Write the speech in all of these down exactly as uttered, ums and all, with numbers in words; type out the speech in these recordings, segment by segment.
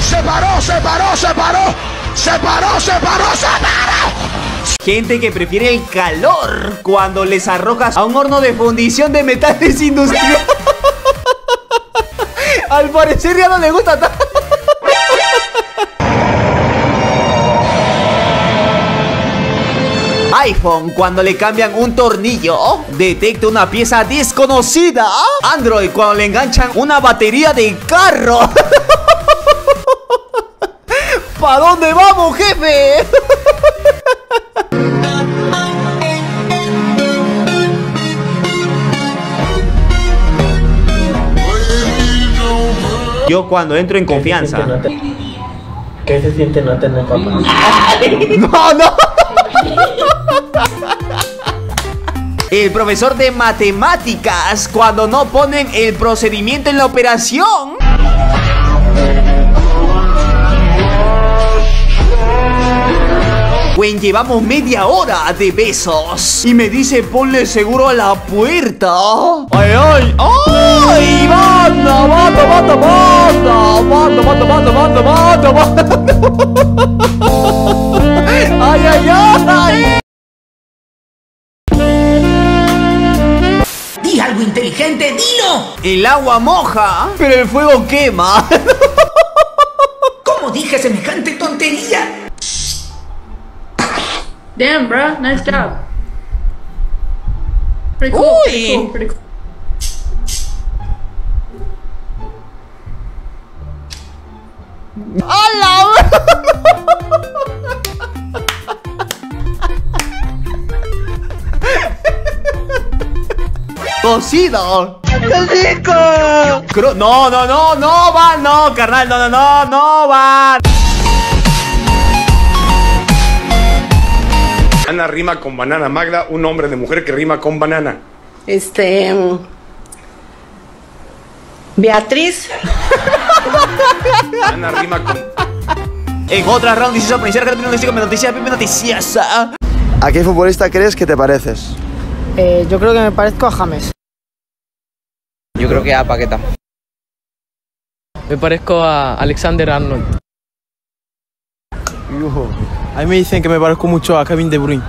Se paró, se paró, se paró, se paró, se paró, se paró. Gente que prefiere el calor cuando les arrojas a un horno de fundición de metales industriales. Al parecer ya no le gusta tanto. iPhone cuando le cambian un tornillo, detecta una pieza desconocida. Android cuando le enganchan una batería de carro. ¿Para dónde vamos, jefe? Yo cuando entro en confianza. ¿Qué se siente no tener papá? No, no. El profesor de matemáticas cuando no ponen el procedimiento en la operación. Bueno, llevamos media hora de besos y me dice ponle seguro a la puerta. ¡Ay, ay! ¡Ay! ¡Banda, banda, banda, banda! ¡Banda, banda, banda, banda, banda! ¡Ay, ay, ay! ¡Di algo inteligente, dilo! El agua moja, pero el fuego quema. ¿Cómo dije semejante tontería? Damn, bro, nice job. Pretty cool, pretty cool, pretty cool. ¡Hola! ¡Cocido! ¡Qué rico! No, no, no, no va, no, carnal, no, no, no, no va. Banana rima con banana. Magda, un hombre de mujer que rima con banana. Este... Beatriz. Banana rima con... En otra round dices apreciar que no te digo noticias, pipe noticias. ¿A qué futbolista crees que te pareces? Eh, yo creo que me parezco a James. Yo creo que a Paquetá. Me parezco a Alexander Arnold. Yujo. A mí me dicen que me parezco mucho a Kevin De Bruyne.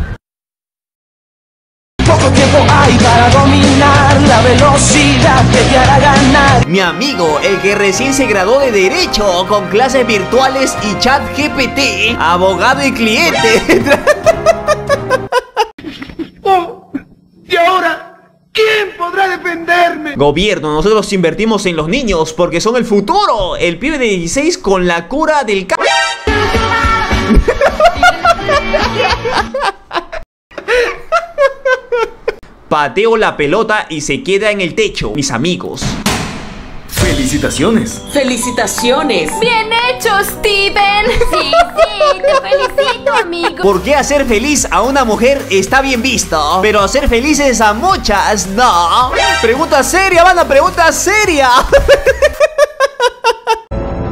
Poco tiempo hay para dominar la velocidad que te hará ganar. Mi amigo, el que recién se graduó de Derecho con clases virtuales y Chat G P T, abogado y cliente. Oh, y ahora, ¿quién podrá defenderme? Gobierno, nosotros invertimos en los niños porque son el futuro. El pibe de dieciséis con la cura del ca... Pateo la pelota y se queda en el techo, mis amigos. Felicitaciones. Felicitaciones. Bien hecho, Steven. Sí, sí, te felicito, amigo. ¿Por qué hacer feliz a una mujer está bien visto, pero hacer felices a muchas no? Pregunta seria, banda, pregunta seria.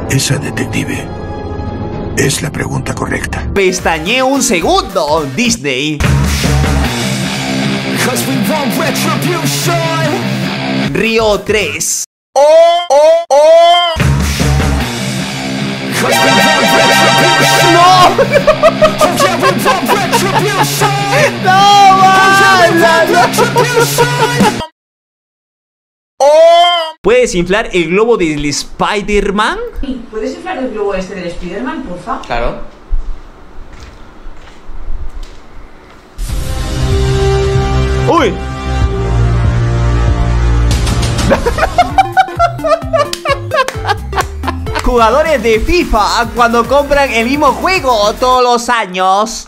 Esa detective es la pregunta correcta. Pestañé un segundo, Disney. Río tres. Oh, oh, oh. No. No, mala, no. Oh. ¿Puedes inflar el globo del Spiderman? ¿Puedes inflar el globo este del Spiderman, por favor? Claro. ¡Uy! Jugadores de FIFA cuando compran el mismo juego todos los años.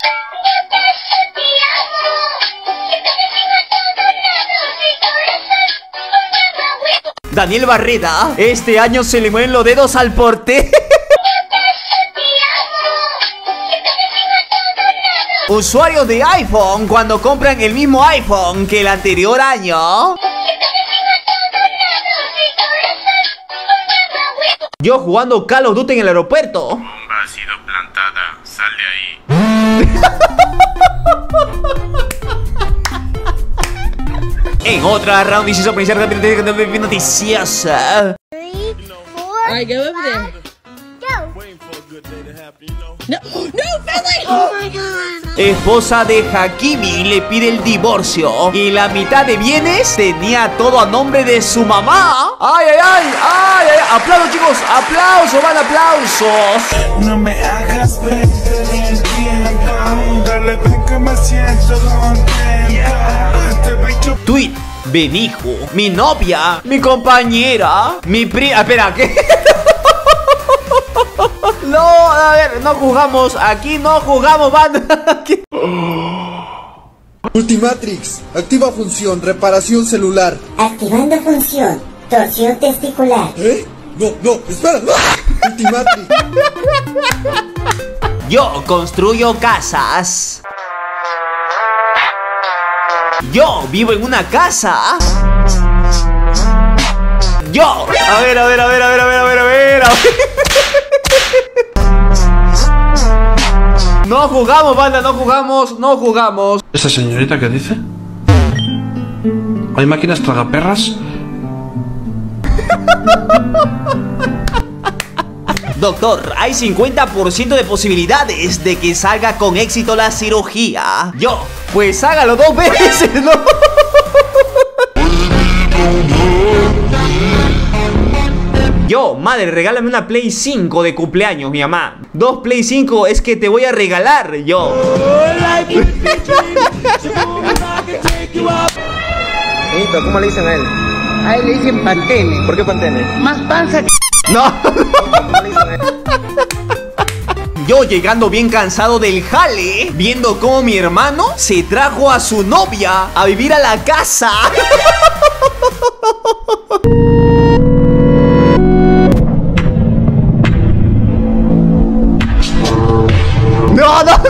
Daniel Barreda, este año se le mueven los dedos al portero. Usuarios de iPhone cuando compran el mismo iPhone que el anterior año. Yo jugando Call of Duty en el aeropuerto. Bomba ha sido plantada, sal de ahí. en otra round y se sorpresa noticiosa. Alright, go over there. Go. No, no, Philly. Oh my God. Esposa de Hakimi le pide el divorcio y la mitad de bienes tenía todo a nombre de su mamá. Ay, ay, ay, ay, ay. Aplausos, chicos, aplausos, van aplausos. No me hagas perder el tiempo. Dale, ven que me siento contento. Yeah. Tweet, Benijo, mi novia, mi compañera, mi prima. Espera, ¿qué? No, a ver, no jugamos. Aquí no jugamos, van. Ultimatrix, activa función, reparación celular. Activando función, torsión testicular. ¿Eh? No, no, espera. ¡Ah! Ultimatrix. Yo construyo casas. Yo vivo en una casa. Yo. A ver, a ver, a ver, a ver, a ver, a ver, a ver. No jugamos, banda, no jugamos, no jugamos. ¿Esta señorita qué dice? ¿Hay máquinas tragaperras? Doctor, hay cincuenta por ciento de posibilidades de que salga con éxito la cirugía. Yo, pues hágalo dos veces, ¿no? Yo, madre, regálame una Play cinco de cumpleaños, mi mamá. Dos Play cinco es que te voy a regalar, yo. ¿Cómo le dicen a él? A él le dicen Pantene. ¿Por qué Pantene? Más panza que... No. Yo llegando bien cansado del jale, viendo cómo mi hermano se trajo a su novia a vivir a la casa. No, no.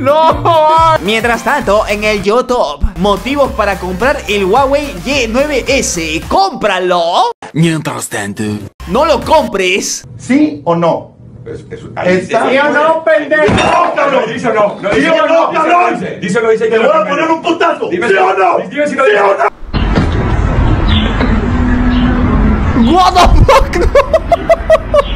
No. Mientras tanto, en el YouTube, motivos para comprar el Huawei Y nueve S. ¡Cómpralo! Mientras tanto, no lo compres. ¿Sí o no? Es, es, es, ¿Sí o no, pendejo? No, cabrón. Dice o no. ¿Sí o no, cabrón? Dice o no, dice que no. Te voy a poner un putazo. ¿Sí o no? Dime si lo digo o no. What the fuck, no.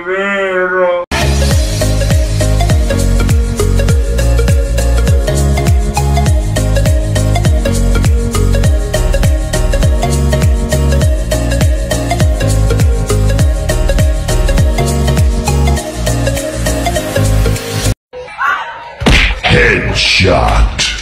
verlo. Headshot.